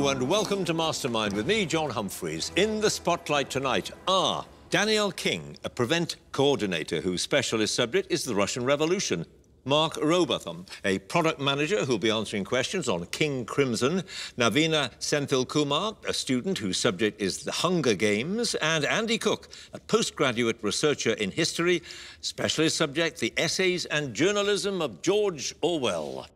Hello and welcome to Mastermind with me, John Humphreys. In the spotlight tonight are Danielle King, a PREVENT coordinator whose specialist subject is the Russian Revolution; Mark Robotham, a product manager who'll be answering questions on King Crimson; Navina Senthil Kumar, a student whose subject is the Hunger Games; and Andy Cook, a postgraduate researcher in history, specialist subject, the essays and journalism of George Orwell.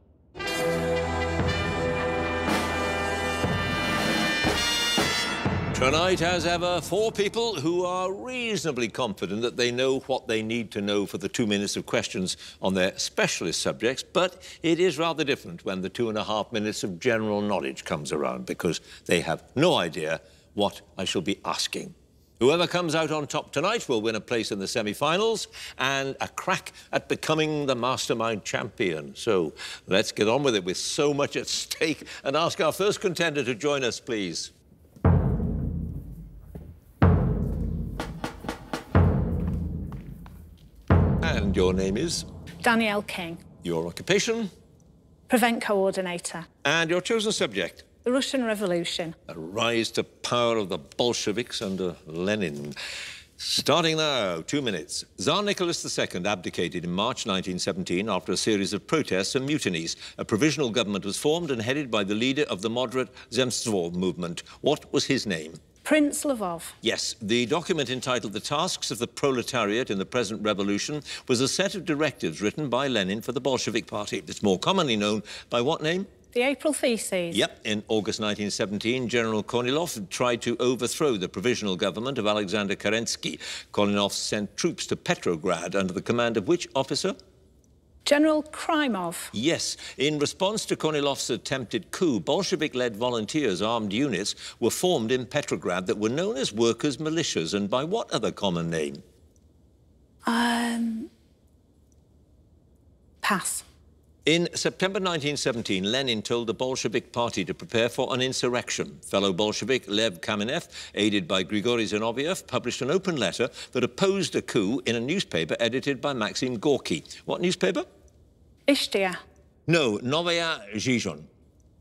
Tonight, as ever, four people who are reasonably confident that they know what they need to know for the 2 minutes of questions on their specialist subjects, but it is rather different when the 2.5 minutes of general knowledge comes around, because they have no idea what I shall be asking. Whoever comes out on top tonight will win a place in the semi-finals and a crack at becoming the Mastermind champion. So let's get on with it with so much at stake and ask our first contender to join us, please. And your name is? Danielle King. Your occupation? PREVENT coordinator. And your chosen subject? The Russian Revolution. A rise to power of the Bolsheviks under Lenin. Starting now, 2 minutes. Tsar Nicholas II abdicated in March 1917 after a series of protests and mutinies. A provisional government was formed and headed by the leader of the moderate Zemstvo movement. What was his name? Prince Lvov. Yes, the document entitled The Tasks of the Proletariat in the Present Revolution was a set of directives written by Lenin for the Bolshevik Party. It's more commonly known by what name? The April Theses. Yep. In August 1917, General Kornilov tried to overthrow the provisional government of Alexander Kerensky. Kornilov sent troops to Petrograd under the command of which officer? General Krymov. Yes. In response to Kornilov's attempted coup, Bolshevik-led volunteers armed units were formed in Petrograd that were known as workers' militias, and by what other common name? Pass. In September 1917, Lenin told the Bolshevik Party to prepare for an insurrection. Fellow Bolshevik Lev Kamenev, aided by Grigory Zinoviev, published an open letter that opposed a coup in a newspaper edited by Maxim Gorky. What newspaper? Izvestia. No, Novaya Zhizn.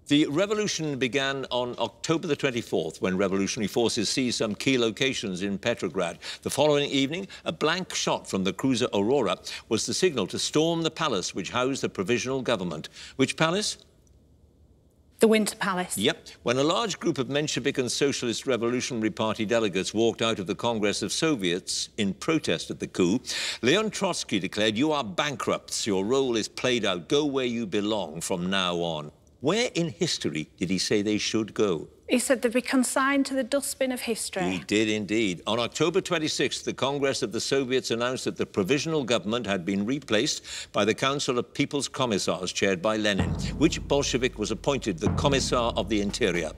The revolution began on October the 24th, when revolutionary forces seized some key locations in Petrograd. The following evening, a blank shot from the cruiser Aurora was the signal to storm the palace which housed the provisional government. Which palace? The Winter Palace. Yep. When a large group of Menshevik and Socialist Revolutionary Party delegates walked out of the Congress of Soviets in protest at the coup, Leon Trotsky declared, "You are bankrupts. Your role is played out. Go where you belong from now on." Where in history did he say they should go? He said they'd be consigned to the dustbin of history. He did indeed. On October 26th, the Congress of the Soviets announced that the provisional government had been replaced by the Council of People's Commissars, chaired by Lenin. Which Bolshevik was appointed the Commissar of the Interior?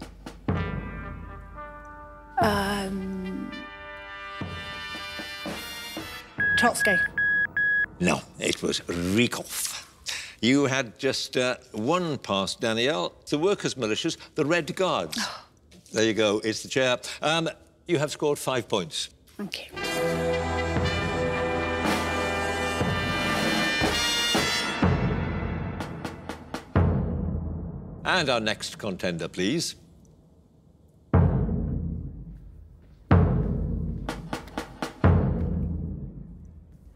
Trotsky. No, it was Rykov. You had just one pass, Danielle. The workers' militias, the Red Guards. There you go, it's the chair. You have scored 5 points. Thank you. And our next contender, please.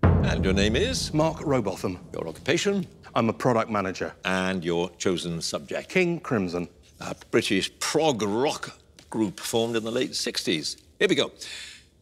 And your name is? Mark Robotham. Your occupation? I'm a product manager. And your chosen subject? King Crimson. A British prog rock group formed in the late 60s. Here we go.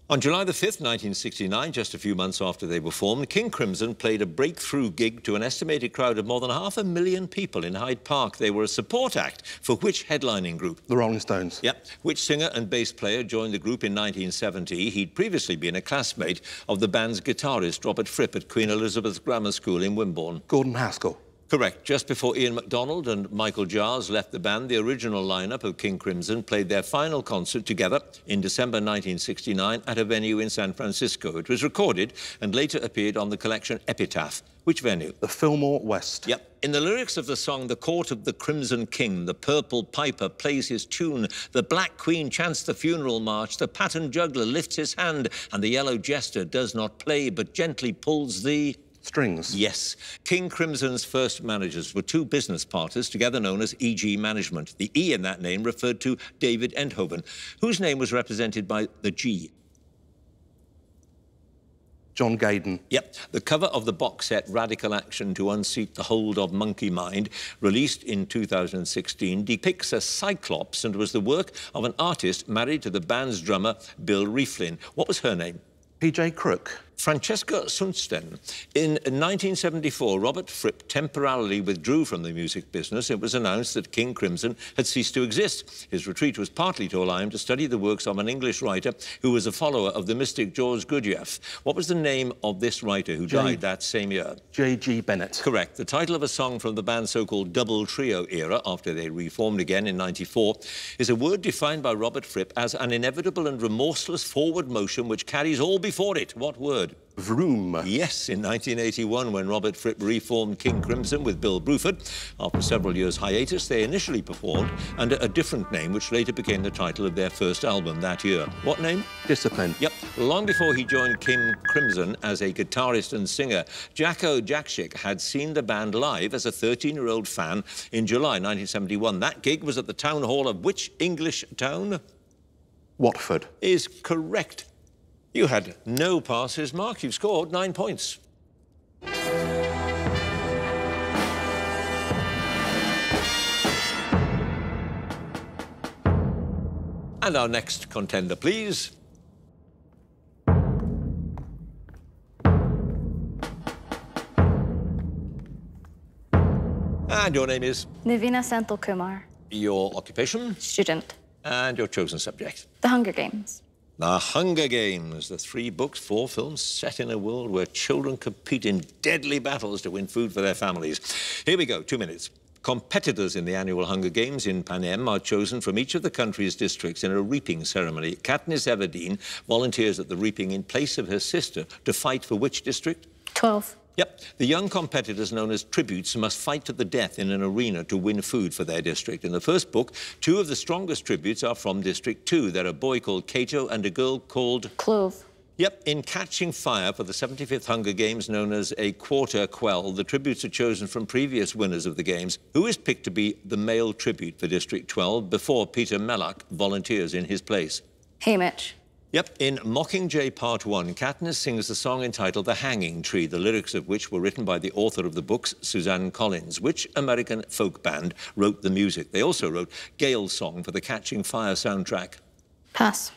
On July the 5th, 1969, just a few months after they were formed, King Crimson played a breakthrough gig to an estimated crowd of more than 500,000 people in Hyde Park. They were a support act for which headlining group? The Rolling Stones. Yep. Which singer and bass player joined the group in 1970? He'd previously been a classmate of the band's guitarist, Robert Fripp, at Queen Elizabeth's Grammar School in Wimborne. Gordon Haskell. Correct. Just before Ian MacDonald and Michael Giles left the band, the original lineup of King Crimson played their final concert together in December 1969 at a venue in San Francisco. It was recorded and later appeared on the collection Epitaph. Which venue? The Fillmore West. Yep. In the lyrics of the song The Court of the Crimson King, the Purple Piper plays his tune, the Black Queen chants the funeral march, the pattern juggler lifts his hand, and the Yellow Jester does not play but gently pulls the... strings. Yes. King Crimson's first managers were two business partners, together known as EG Management. The E in that name referred to David Enthoven, whose name was represented by the G. John Gaydon. Yep. The cover of the box set Radical Action to Unseat the Hold of Monkey Mind, released in 2016, depicts a cyclops and was the work of an artist married to the band's drummer, Bill Rieflin. What was her name? PJ Crook. Francesca Sundsten. In 1974, Robert Fripp temporarily withdrew from the music business. It was announced that King Crimson had ceased to exist. His retreat was partly to allow him to study the works of an English writer who was a follower of the mystic George Gurdjieff. What was the name of this writer who died that same year? J.G. Bennett. Correct. The title of a song from the band's so-called double trio era, after they reformed again in '94, is a word defined by Robert Fripp as an inevitable and remorseless forward motion which carries all before it. What word? Vroom. Yes, in 1981, when Robert Fripp reformed King Crimson with Bill Bruford, after several years' hiatus, they initially performed under a different name, which later became the title of their first album that year. What name? Discipline. Yep. Long before he joined King Crimson as a guitarist and singer, Jakko Jakszyk had seen the band live as a 13-year-old fan in July 1971. That gig was at the town hall of which English town? Watford. Is correct. You had no passes, Mark. You've scored 9 points. And our next contender, please. And your name is? Navina Senthil Kumar. Your occupation? Student. And your chosen subject? The Hunger Games. The Hunger Games, the 3 books, 4 films set in a world where children compete in deadly battles to win food for their families. Here we go, 2 minutes. Competitors in the annual Hunger Games in Panem are chosen from each of the country's districts in a reaping ceremony. Katniss Everdeen volunteers at the reaping in place of her sister to fight for which district? 12. Yep. The young competitors, known as tributes, must fight to the death in an arena to win food for their district. In the first book, 2 of the strongest tributes are from District 2. They're a boy called Cato and a girl called... Clove. Yep. In Catching Fire, for the 75th Hunger Games, known as a Quarter Quell, the tributes are chosen from previous winners of the games. Who is picked to be the male tribute for District 12 before Peter Mellark volunteers in his place? Haymitch. Yep, in Mockingjay Part 1, Katniss sings the song entitled The Hanging Tree, the lyrics of which were written by the author of the books, Suzanne Collins. Which American folk band wrote the music? They also wrote Gale's Song for the Catching Fire soundtrack. Pass.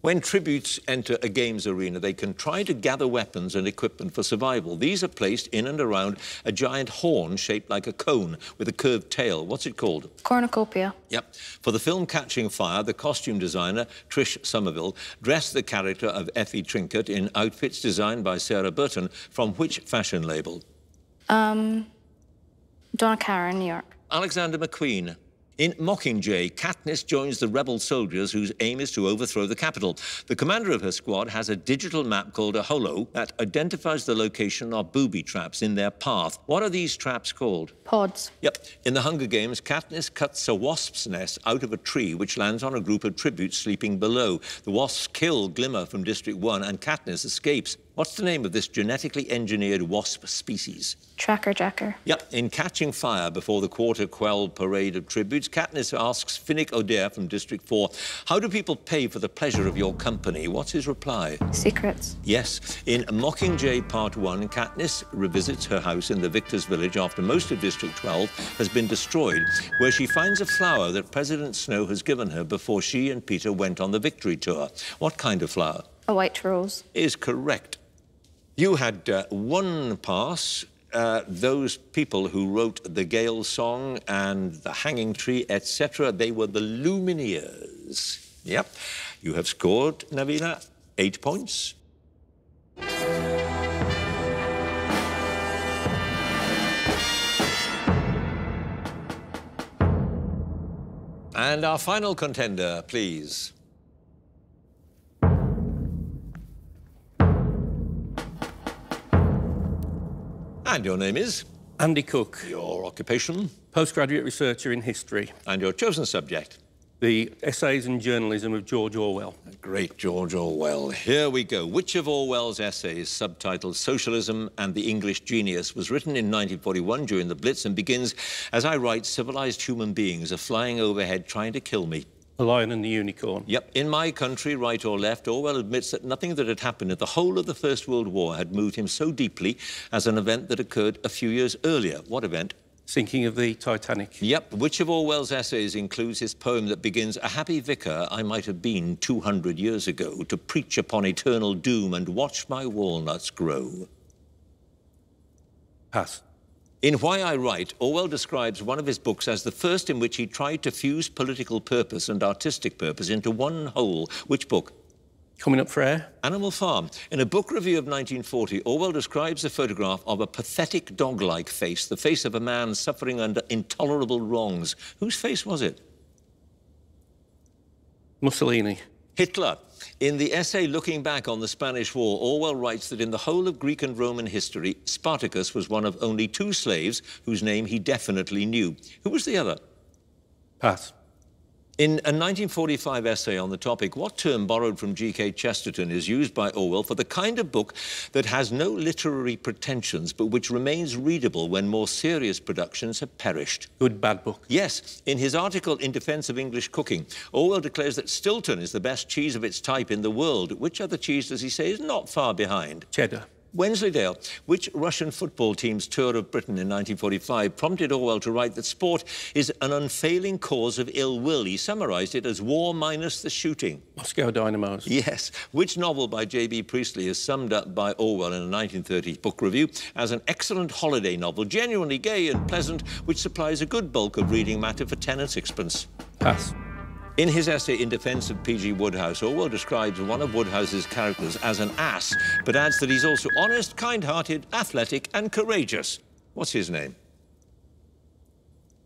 When tributes enter a games arena, they can try to gather weapons and equipment for survival. These are placed in and around a giant horn shaped like a cone with a curved tail. What's it called? Cornucopia. Yep. For the film Catching Fire, the costume designer, Trish Somerville, dressed the character of Effie Trinket in outfits designed by Sarah Burton from which fashion label? Donna Karan, New York. Alexander McQueen. In Mockingjay, Katniss joins the rebel soldiers whose aim is to overthrow the capital. The commander of her squad has a digital map called a holo that identifies the location of booby traps in their path. What are these traps called? Pods. Yep. In The Hunger Games, Katniss cuts a wasp's nest out of a tree which lands on a group of tributes sleeping below. The wasps kill Glimmer from District 1 and Katniss escapes. What's the name of this genetically engineered wasp species? Tracker Jacker. Yep. In Catching Fire, before the Quarter Quell parade of tributes, Katniss asks Finnick O'Dea from District 4, how do people pay for the pleasure of your company? What's his reply? Secrets. Yes. In Mockingjay Part 1, Katniss revisits her house in the Victor's Village after most of District 12 has been destroyed, where she finds a flower that President Snow has given her before she and Peter went on the victory tour. What kind of flower? A white rose. Is correct. You had 1 pass. Those people who wrote the Gale Song and the Hanging Tree, etc., they were the Lumineers. Yep. You have scored, Navina, 8 points. And our final contender, please. And your name is? Andy Cook. Your occupation? Postgraduate researcher in history. And your chosen subject? The Essays and Journalism of George Orwell. Great George Orwell. Here we go. Which of Orwell's essays, subtitled Socialism and the English Genius, was written in 1941 during the Blitz and begins, as I write, civilized human beings are flying overhead trying to kill me? The Lion and the Unicorn. Yep. In My Country, Right or Left, Orwell admits that nothing that had happened in the whole of the First World War had moved him so deeply as an event that occurred a few years earlier. What event? Sinking of the Titanic. Yep. Which of Orwell's essays includes his poem that begins, a happy vicar I might have been 200 years ago to preach upon eternal doom and watch my walnuts grow? Pass. In Why I Write, Orwell describes one of his books as the first in which he tried to fuse political purpose and artistic purpose into one whole. Which book? Coming Up for Air. Animal Farm. In a book review of 1940, Orwell describes a photograph of a pathetic dog-like face, the face of a man suffering under intolerable wrongs. Whose face was it? Mussolini. Hitler. In the essay Looking Back on the Spanish War, Orwell writes that in the whole of Greek and Roman history, Spartacus was one of only two slaves whose name he definitely knew. Who was the other? Pass. In a 1945 essay on the topic, what term borrowed from G.K. Chesterton is used by Orwell for the kind of book that has no literary pretensions but which remains readable when more serious productions have perished? Good Bad Book. Yes. In his article In Defence of English Cooking, Orwell declares that Stilton is the best cheese of its type in the world. Which other cheese does he say is not far behind? Cheddar. Wensleydale. Which Russian football team's tour of Britain in 1945 prompted Orwell to write that sport is an unfailing cause of ill will? He summarised it as war minus the shooting. Moscow Dynamos. Yes. Which novel by J.B. Priestley is summed up by Orwell in a 1930 book review as an excellent holiday novel, genuinely gay and pleasant, which supplies a good bulk of reading matter for 10 and sixpence? Pass. In his essay In Defence of P.G. Woodhouse, Orwell describes one of Woodhouse's characters as an ass, but adds that he's also honest, kind-hearted, athletic and courageous. What's his name?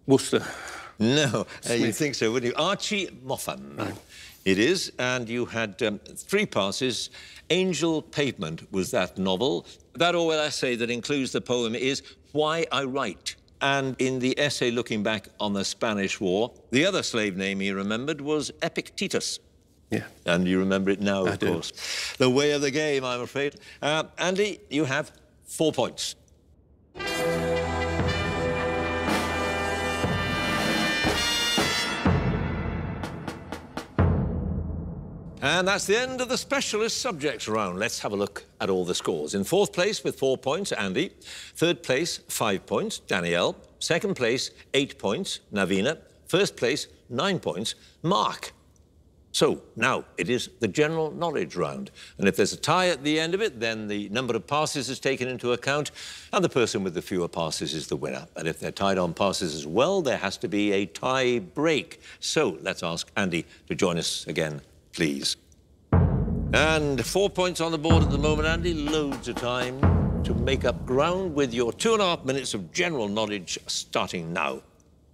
Worcester. No, you'd think so, wouldn't you? Archie Moffan. No. It is, and you had three passes. Angel Pavement was that novel. That Orwell essay that includes the poem is Why I Write. And in the essay Looking Back on the Spanish War, the other slave name he remembered was Epictetus. Yeah. And you remember it now, of course. The way of the game, I'm afraid. Andy, you have 4 points. And that's the end of the specialist subjects round. Let's have a look at all the scores. In fourth place with 4 points, Andy. Third place, 5 points, Danielle. Second place, 8 points, Navina. First place, 9 points, Mark. So now it is the general knowledge round. And if there's a tie at the end of it, then the number of passes is taken into account and the person with the fewer passes is the winner. And if they're tied on passes as well, there has to be a tie break. So let's ask Andy to join us again, please. And 4 points on the board at the moment, Andy. Loads of time to make up ground with your 2.5 minutes of general knowledge starting now.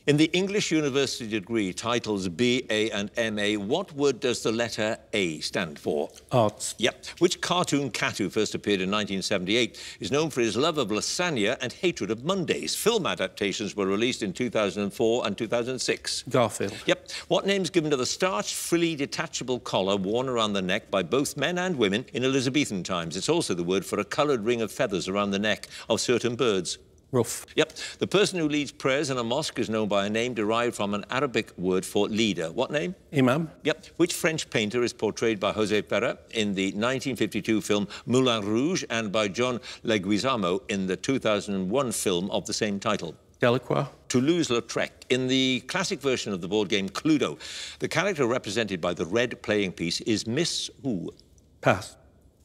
In the English university degree, titles BA and MA, what word does the letter A stand for? Arts. Yep. Which cartoon cat, who first appeared in 1978, is known for his love of lasagna and hatred of Mondays? Film adaptations were released in 2004 and 2006. Garfield. Yep. What name's given to the starched, frilly, detachable collar worn around the neck by both men and women in Elizabethan times? It's also the word for a coloured ring of feathers around the neck of certain birds. Ruff. Yep. The person who leads prayers in a mosque is known by a name derived from an Arabic word for leader. What name? Imam. Yep. Which French painter is portrayed by José Perra in the 1952 film Moulin Rouge and by John Leguizamo in the 2001 film of the same title? Delacroix. Toulouse-Lautrec. In the classic version of the board game Cluedo, the character represented by the red playing piece is Miss who? Pass.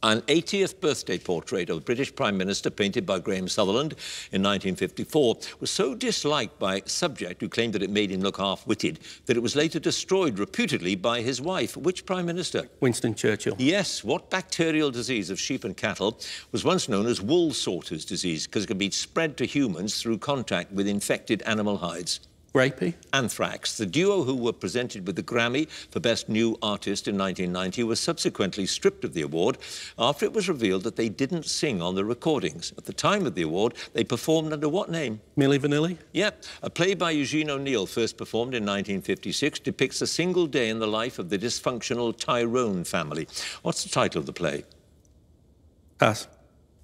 An 80th birthday portrait of the British Prime Minister, painted by Graham Sutherland in 1954, was so disliked by a subject who claimed that it made him look half-witted that it was later destroyed reputedly by his wife. Which Prime Minister? Winston Churchill. Yes. What bacterial disease of sheep and cattle was once known as wool sorter's disease because it could be spread to humans through contact with infected animal hides? Grapey and Thrax, the duo who were presented with the Grammy for Best New Artist in 1990, were subsequently stripped of the award after it was revealed that they didn't sing on the recordings. At the time of the award, they performed under what name? Milli Vanilli? Yep. A play by Eugene O'Neill, first performed in 1956, depicts a single day in the life of the dysfunctional Tyrone family. What's the title of the play? Pass.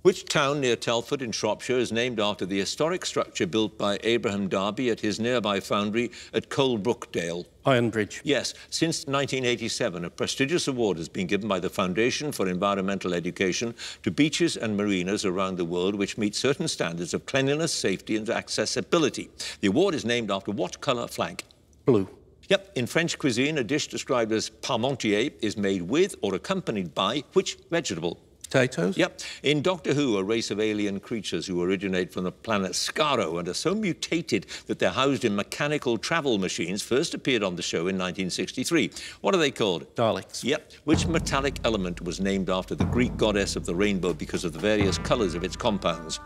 Which town near Telford in Shropshire is named after the historic structure built by Abraham Darby at his nearby foundry at Coalbrookdale? Ironbridge. Yes. Since 1987, a prestigious award has been given by the Foundation for Environmental Education to beaches and marinas around the world which meet certain standards of cleanliness, safety and accessibility. The award is named after what colour flag? Blue. Yep. In French cuisine, a dish described as parmentier is made with or accompanied by which vegetable? Potatoes? Yep. In Doctor Who, a race of alien creatures who originate from the planet Skaro and are so mutated that they're housed in mechanical travel machines first appeared on the show in 1963. What are they called? Daleks. Yep. Which metallic element was named after the Greek goddess of the rainbow because of the various colours of its compounds?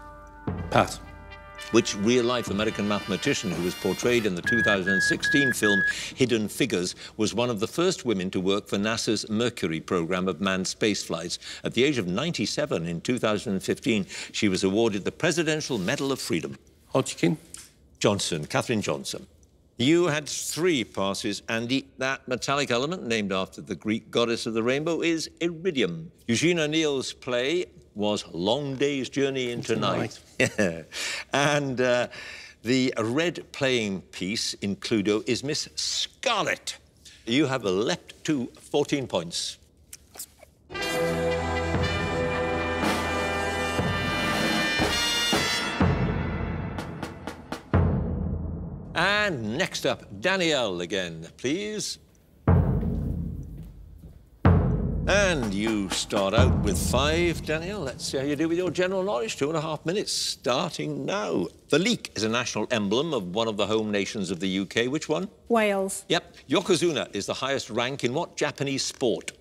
Pass. Which real-life American mathematician who was portrayed in the 2016 film Hidden Figures was one of the first women to work for NASA's Mercury program of manned space flights. At the age of 97 in 2015, she was awarded the Presidential Medal of Freedom. Hodgkin? Johnson, Katherine Johnson. You had three passes, Andy. That metallic element named after the Greek goddess of the rainbow is iridium. Eugene O'Neill's play was Long Day's Journey into Night. Yeah. And the red playing piece in Cluedo is Miss Scarlet. You have a leapt to 14 points. And next up, Danielle again, please. And you start out with 5, Danielle. Let's see how you do with your general knowledge. 2.5 minutes, starting now. The leek is a national emblem of one of the home nations of the UK. Which one? Wales. Yep. Yokozuna is the highest rank in what Japanese sport?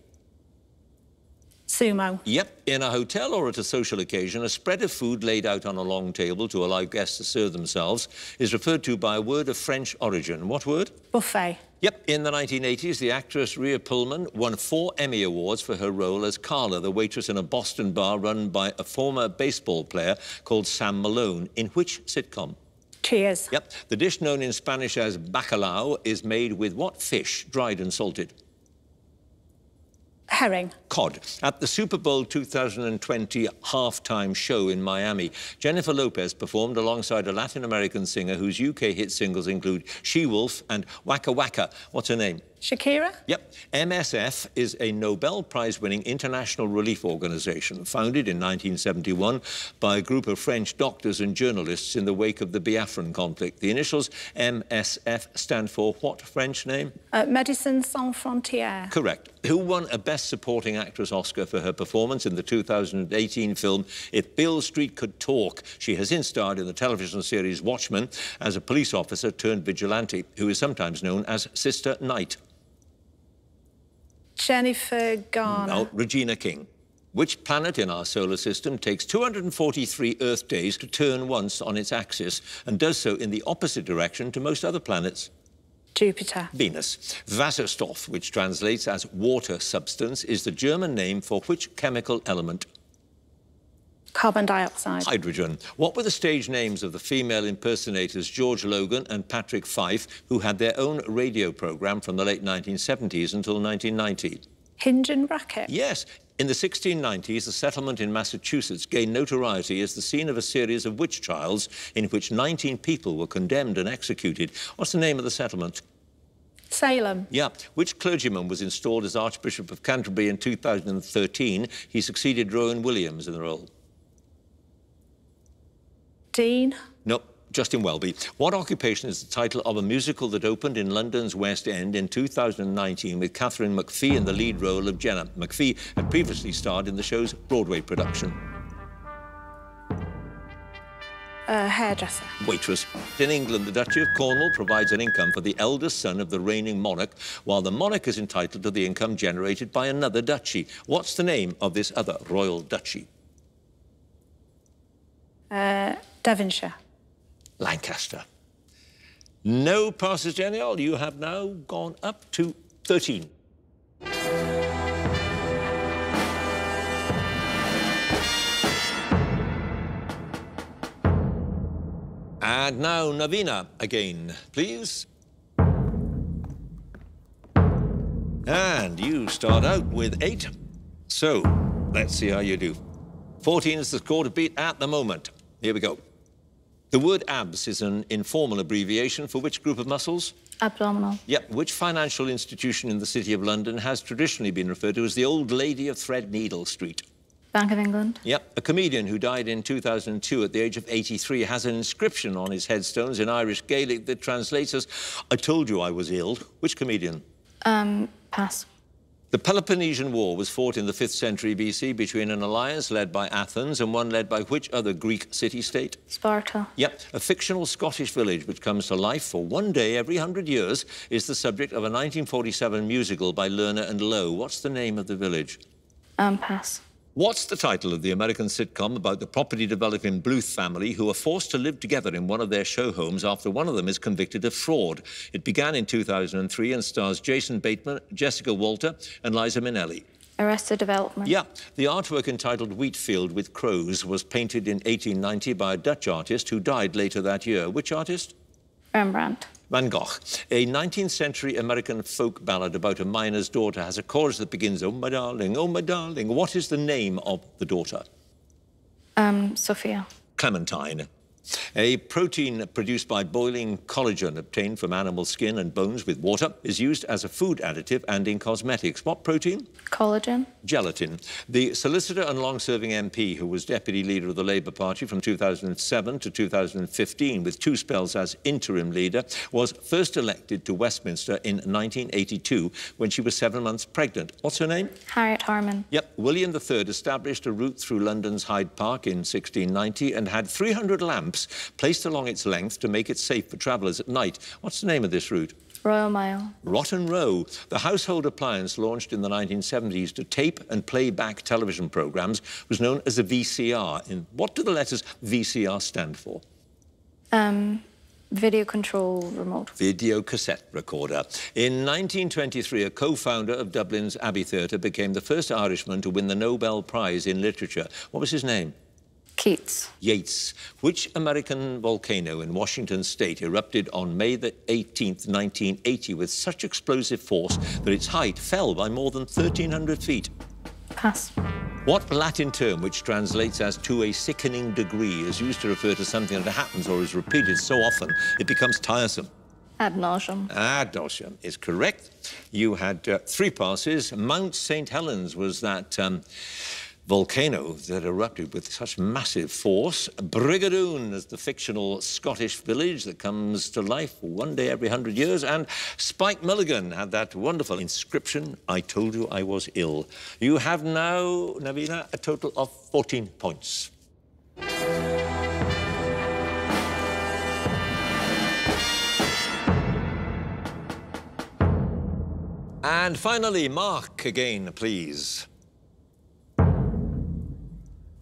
Sumo. Yep. In a hotel or at a social occasion, a spread of food laid out on a long table to allow guests to serve themselves is referred to by a word of French origin. What word? Buffet. Yep. In the 1980s, the actress Rhea Perlman won 4 Emmy Awards for her role as Carla, the waitress in a Boston bar run by a former baseball player called Sam Malone. In which sitcom? Cheers. Yep. The dish known in Spanish as bacalao is made with what fish, dried and salted? Herring. Cod. At the Super Bowl 2020 halftime show in Miami, Jennifer Lopez performed alongside a Latin American singer whose UK hit singles include She-Wolf and Waka Waka. What's her name? Shakira? Yep. MSF is a Nobel Prize-winning international relief organisation founded in 1971 by a group of French doctors and journalists in the wake of the Biafran conflict. The initials MSF stand for what French name? Médecins Sans Frontières. Correct. Who won a Best Supporting Actress Oscar for her performance in the 2018 film If Beale Street Could Talk? She has since starred in the television series Watchmen as a police officer turned vigilante, who is sometimes known as Sister Knight. Jennifer Garner. No, Regina King. Which planet in our solar system takes 243 Earth days to turn once on its axis and does so in the opposite direction to most other planets? Jupiter. Venus. Wasserstoff, which translates as water substance, is the German name for which chemical element? Carbon dioxide. Hydrogen. What were the stage names of the female impersonators George Logan and Patrick Fife, who had their own radio programme from the late 1970s until 1990? Hinge and Racket. Yes. In the 1690s, a settlement in Massachusetts gained notoriety as the scene of a series of witch trials in which 19 people were condemned and executed. What's the name of the settlement? Salem. Yeah. Which clergyman was installed as Archbishop of Canterbury in 2013? He succeeded Rowan Williams in the role. Dean? No, Justin Welby. What occupation is the title of a musical that opened in London's West End in 2019 with Catherine McPhee in the lead role of Jenna? McPhee had previously starred in the show's Broadway production. Hairdresser. Waitress. In England, the Duchy of Cornwall provides an income for the eldest son of the reigning monarch, while the monarch is entitled to the income generated by another duchy. What's the name of this other royal duchy? Devonshire. Lancaster. No passes, Danielle. You have now gone up to 13. And now Navina again, please. And you start out with 8. So, let's see how you do. 14 is the score to beat at the moment. Here we go. The word abs is an informal abbreviation for which group of muscles? Abdominal. Yep. Which financial institution in the City of London has traditionally been referred to as the Old Lady of Threadneedle Street? Bank of England. Yep. A comedian who died in 2002 at the age of 83 has an inscription on his headstones in Irish Gaelic that translates as, "I told you I was ill." Which comedian? Pass. The Peloponnesian War was fought in the 5th century BC between an alliance led by Athens and one led by which other Greek city-state? Sparta. Yep. A fictional Scottish village which comes to life for one day every 100 years is the subject of a 1947 musical by Lerner and Lowe. What's the name of the village? Pass. What's the title of the American sitcom about the property developing Bluth family who are forced to live together in one of their show homes after one of them is convicted of fraud? It began in 2003 and stars Jason Bateman, Jessica Walter and Liza Minnelli. Arrested Development. Yeah. The artwork entitled Wheatfield with Crows was painted in 1890 by a Dutch artist who died later that year. Which artist? Rembrandt. Van Gogh. A 19th century American folk ballad about a miner's daughter has a chorus that begins, "Oh, my darling, oh, my darling." What is the name of the daughter? Sophia. Clementine. A protein produced by boiling collagen obtained from animal skin and bones with water is used as a food additive and in cosmetics. What protein? Collagen. Gelatin. The solicitor and long-serving MP who was deputy leader of the Labour Party from 2007 to 2015 with 2 spells as interim leader was first elected to Westminster in 1982 when she was 7 months pregnant. What's her name? Harriet Harman. Yep. William III established a route through London's Hyde Park in 1690 and had 300 lamps placed along its length to make it safe for travellers at night. What's the name of this route? Royal Mile. Rotten Row. The household appliance launched in the 1970s to tape and play back television programmes was known as a VCR. In what do the letters VCR stand for? Video control remote. Video cassette recorder. In 1923, a co-founder of Dublin's Abbey Theatre became the first Irishman to win the Nobel Prize in Literature. What was his name? Keats. Yeats. Which American volcano in Washington state erupted on May the 18th, 1980 with such explosive force that its height fell by more than 1,300 feet? Pass. What Latin term, which translates as "to a sickening degree," is used to refer to something that happens or is repeated so often it becomes tiresome? Ad nauseam. Ad nauseam is correct. You had 3 passes. Mount St. Helens was that volcano that erupted with such massive force. Brigadoon is the fictional Scottish village that comes to life one day every 100 years. And Spike Milligan had that wonderful inscription, "I told you I was ill." You have now, Navina, a total of 14 points. And finally, Mark again, please.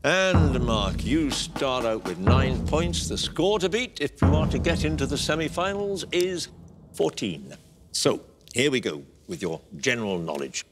And, Mark, you start out with 9 points. The score to beat, if you are to get into the semi-finals, is 14. So, here we go with your general knowledge.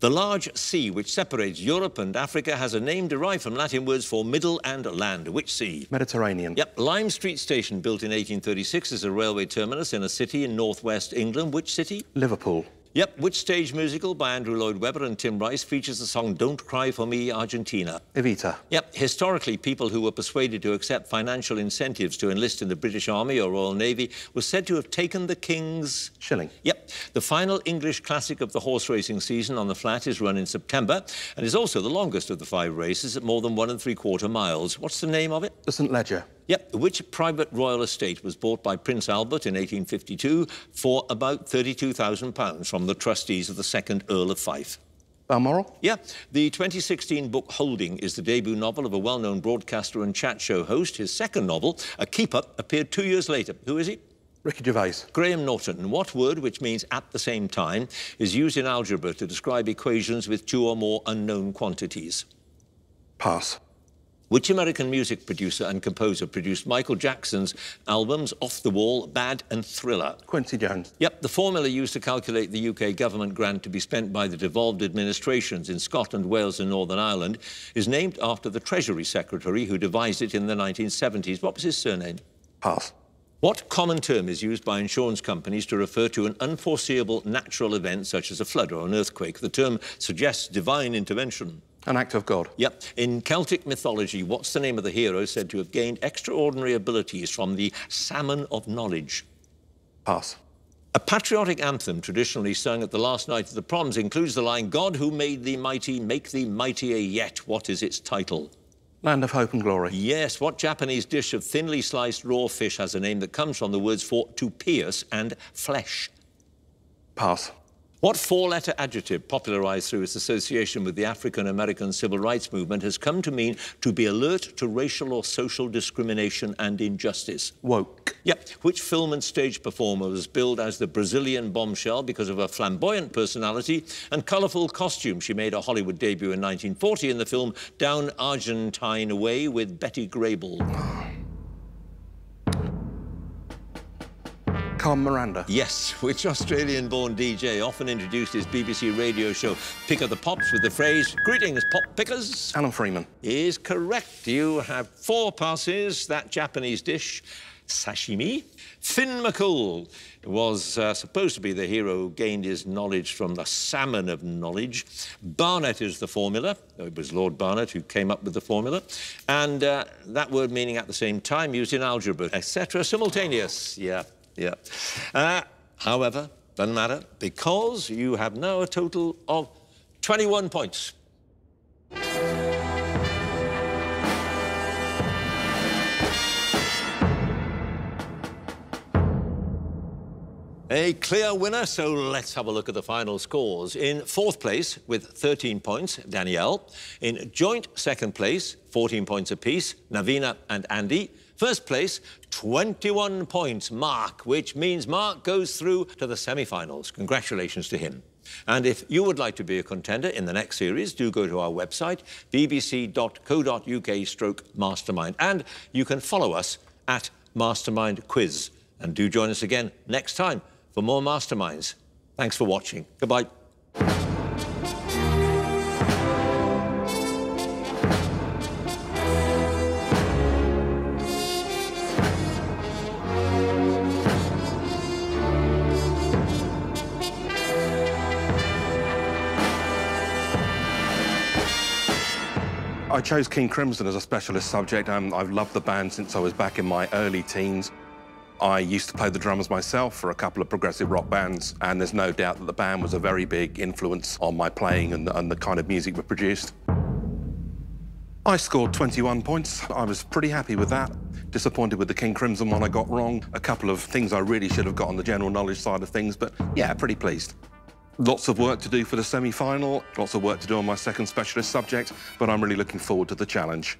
The large sea which separates Europe and Africa has a name derived from Latin words for middle and land. Which sea? Mediterranean. Yep. Lime Street Station, built in 1836, is a railway terminus in a city in northwest England. Which city? Liverpool. Yep. Which stage musical by Andrew Lloyd Webber and Tim Rice features the song "Don't Cry For Me, Argentina"? Evita. Yep. Historically, people who were persuaded to accept financial incentives to enlist in the British Army or Royal Navy were said to have taken the king's... shilling. Yep. The final English classic of the horse racing season on the flat is run in September and is also the longest of the 5 races at more than 1 3/4 miles. What's the name of it? The St. Leger. Yep. Which private royal estate was bought by Prince Albert in 1852 for about £32,000 from the trustees of the 2nd Earl of Fife? Balmoral? Yeah. The 2016 book Holding is the debut novel of a well-known broadcaster and chat show host. His second novel, A Keeper, appeared 2 years later. Who is he? Ricky Gervais. Graham Norton. What word, which means "at the same time," is used in algebra to describe equations with 2 or more unknown quantities? Pass. Which American music producer and composer produced Michael Jackson's albums Off the Wall, Bad and Thriller? Quincy Jones. Yep, the formula used to calculate the UK government grant to be spent by the devolved administrations in Scotland, Wales and Northern Ireland is named after the Treasury Secretary who devised it in the 1970s. What was his surname? Pass. What common term is used by insurance companies to refer to an unforeseeable natural event such as a flood or an earthquake? The term suggests divine intervention. An act of God. Yep. In Celtic mythology, what's the name of the hero said to have gained extraordinary abilities from the salmon of knowledge? Pass. A patriotic anthem traditionally sung at the last night of the proms includes the line, God who made thee mighty, make thee mightier yet. What is its title? Land of Hope and Glory. Yes. What Japanese dish of thinly sliced raw fish has a name that comes from the words for to pierce and flesh? Pass. What four-letter adjective, popularised through its association with the African-American civil rights movement, has come to mean to be alert to racial or social discrimination and injustice? Woke. Yep. Which film and stage performer was billed as the Brazilian bombshell because of her flamboyant personality and colourful costume? She made her Hollywood debut in 1940 in the film Down Argentine Way with Betty Grable. Carmen Miranda. Yes, which Australian-born DJ often introduced his BBC radio show Pick of the Pops with the phrase, greetings, pop pickers. Alan Freeman. Is correct. You have four passes. That Japanese dish, sashimi. Finn McCool was supposed to be the hero who gained his knowledge from the salmon of knowledge. Barnett is the formula. It was Lord Barnett who came up with the formula. And that word meaning at the same time, used in algebra, etc. Simultaneous. Yeah. Yeah. However, doesn't matter, because you have now a total of 21 points. A clear winner, so let's have a look at the final scores. In fourth place, with 13 points, Danielle. In joint second place, 14 points apiece, Navina and Andy. First place, 21 points, Mark, which means Mark goes through to the semi-finals. Congratulations to him. And if you would like to be a contender in the next series, do go to our website, bbc.co.uk/mastermind. And you can follow us at Mastermind Quiz. And do join us again next time for more Masterminds. Thanks for watching. Goodbye. I chose King Crimson as a specialist subject. I've loved the band since I was back in my early teens. I used to play the drums myself for a couple of progressive rock bands, and there's no doubt that the band was a very big influence on my playing and the kind of music we produced. I scored 21 points. I was pretty happy with that. Disappointed with the King Crimson one I got wrong. A couple of things I really should have got on the general knowledge side of things, but yeah, pretty pleased. Lots of work to do for the semi-final, lots of work to do on my second specialist subject, but I'm really looking forward to the challenge.